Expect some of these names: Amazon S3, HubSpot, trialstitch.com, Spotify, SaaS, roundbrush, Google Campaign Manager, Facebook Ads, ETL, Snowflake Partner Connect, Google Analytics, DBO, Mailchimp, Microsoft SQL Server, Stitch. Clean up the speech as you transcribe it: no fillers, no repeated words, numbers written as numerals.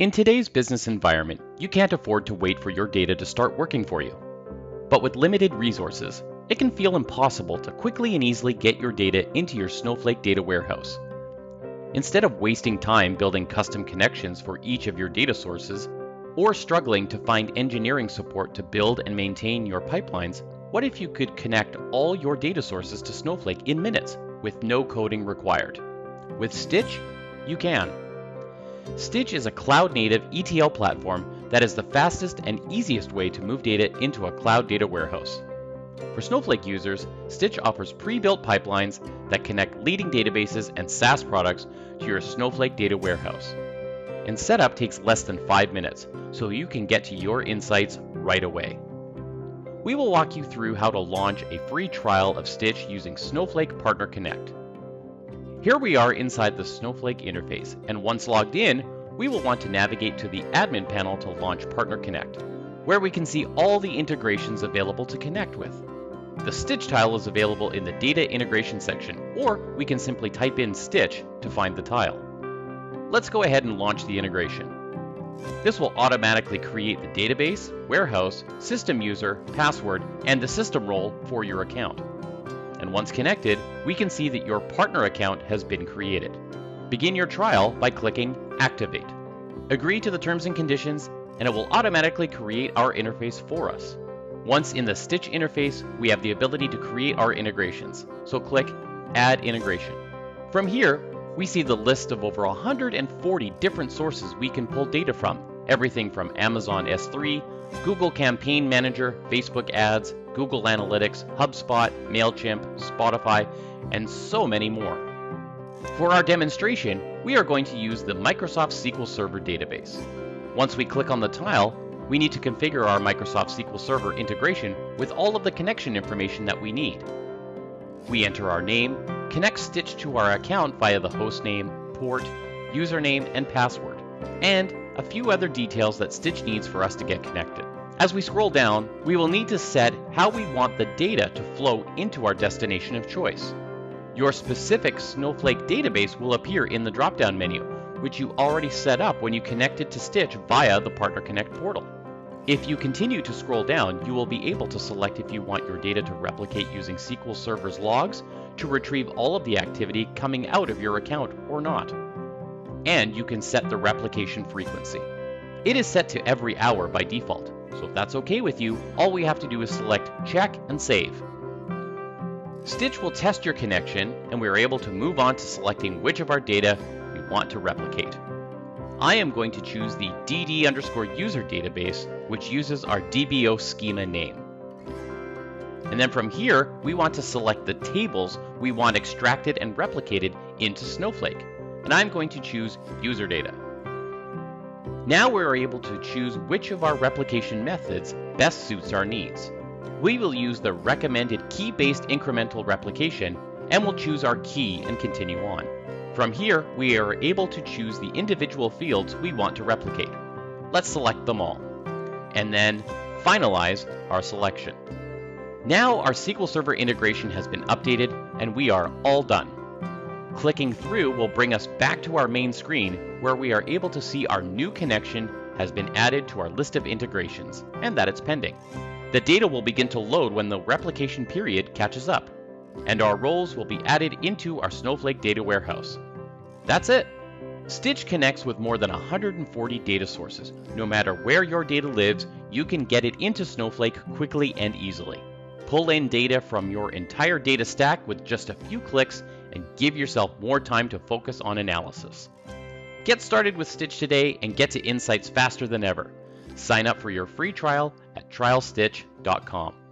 In today's business environment, you can't afford to wait for your data to start working for you. But with limited resources, it can feel impossible to quickly and easily get your data into your Snowflake data warehouse. Instead of wasting time building custom connections for each of your data sources, or struggling to find engineering support to build and maintain your pipelines, what if you could connect all your data sources to Snowflake in minutes with no coding required? With Stitch, you can. Stitch is a cloud-native ETL platform that is the fastest and easiest way to move data into a cloud data warehouse. For Snowflake users, Stitch offers pre-built pipelines that connect leading databases and SaaS products to your Snowflake data warehouse. And setup takes less than 5 minutes, so you can get to your insights right away. We will walk you through how to launch a free trial of Stitch using Snowflake Partner Connect. Here we are inside the Snowflake interface, and once logged in, we will want to navigate to the admin panel to launch Partner Connect, where we can see all the integrations available to connect with. The Stitch tile is available in the Data Integration section, or we can simply type in Stitch to find the tile. Let's go ahead and launch the integration. This will automatically create the database, warehouse, system user, password, and the system role for your account. And once connected, we can see that your partner account has been created. Begin your trial by clicking Activate. Agree to the terms and conditions, and it will automatically create our interface for us. Once in the Stitch interface, we have the ability to create our integrations, so click Add Integration. From here, we see the list of over 140 different sources we can pull data from, everything from Amazon S3, Google Campaign Manager, Facebook Ads, Google Analytics, HubSpot, Mailchimp, Spotify, and so many more. For our demonstration, we are going to use the Microsoft SQL Server database. Once we click on the tile, we need to configure our Microsoft SQL Server integration with all of the connection information that we need. We enter our name, connect Stitch to our account via the hostname, port, username, and password, and a few other details that Stitch needs for us to get connected. As we scroll down, we will need to set how we want the data to flow into our destination of choice. Your specific Snowflake database will appear in the drop-down menu, which you already set up when you connected to Stitch via the Partner Connect portal. If you continue to scroll down, you will be able to select if you want your data to replicate using SQL Server's logs to retrieve all of the activity coming out of your account or not. And you can set the replication frequency. It is set to every hour by default, so if that's okay with you, all we have to do is select Check and Save. Stitch will test your connection, and we are able to move on to selecting which of our data we want to replicate. I am going to choose the DD_user database, which uses our DBO schema name. And then from here, we want to select the tables we want extracted and replicated into Snowflake. And I'm going to choose user data. Now we're able to choose which of our replication methods best suits our needs. We will use the recommended key-based incremental replication, and we'll choose our key and continue on. From here, we are able to choose the individual fields we want to replicate. Let's select them all, and then finalize our selection. Now our SQL Server integration has been updated, and we are all done. Clicking through will bring us back to our main screen, where we are able to see our new connection has been added to our list of integrations and that it's pending. The data will begin to load when the replication period catches up, and our roles will be added into our Snowflake data warehouse. That's it! Stitch connects with more than 140 data sources. No matter where your data lives, you can get it into Snowflake quickly and easily. Pull in data from your entire data stack with just a few clicks and give yourself more time to focus on analysis. Get started with Stitch today and get to insights faster than ever. Sign up for your free trial at trialstitch.com.